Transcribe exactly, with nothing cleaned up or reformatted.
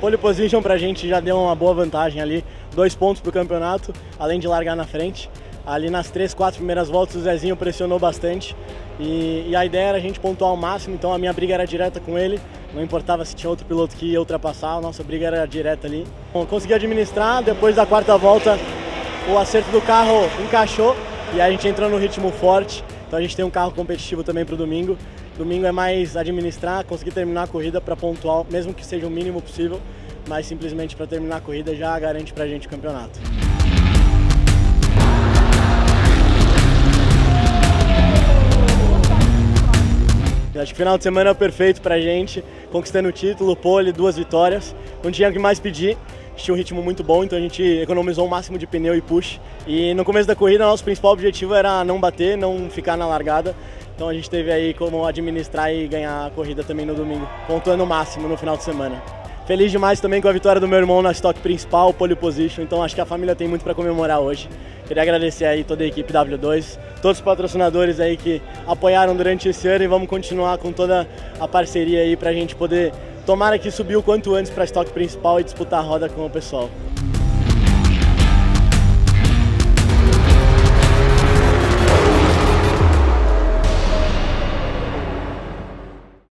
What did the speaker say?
Pole position pra gente já deu uma boa vantagem ali, dois pontos pro campeonato, além de largar na frente. Ali nas três, quatro primeiras voltas o Zezinho pressionou bastante e, e a ideia era a gente pontuar ao máximo, então a minha briga era direta com ele, não importava se tinha outro piloto que ia ultrapassar, a nossa briga era direta ali. Bom, consegui administrar, depois da quarta volta o acerto do carro encaixou e a gente entrou no ritmo forte, então a gente tem um carro competitivo também para o domingo. Domingo é mais administrar, conseguir terminar a corrida para pontuar, mesmo que seja o mínimo possível, mas simplesmente para terminar a corrida já garante para a gente o campeonato. Acho que o final de semana é perfeito pra gente, conquistando o título, pole, duas vitórias. Não tinha o que mais pedir, tinha um ritmo muito bom, então a gente economizou o máximo de pneu e push. E no começo da corrida, nosso principal objetivo era não bater, não ficar na largada. Então a gente teve aí como administrar e ganhar a corrida também no domingo, pontuando o máximo no final de semana. Feliz demais também com a vitória do meu irmão na Stock principal, pole position, então acho que a família tem muito para comemorar hoje. Queria agradecer aí toda a equipe W dois, todos os patrocinadores aí que apoiaram durante esse ano e vamos continuar com toda a parceria aí para a gente poder, tomara que subir o quanto antes para a Stock principal e disputar a roda com o pessoal.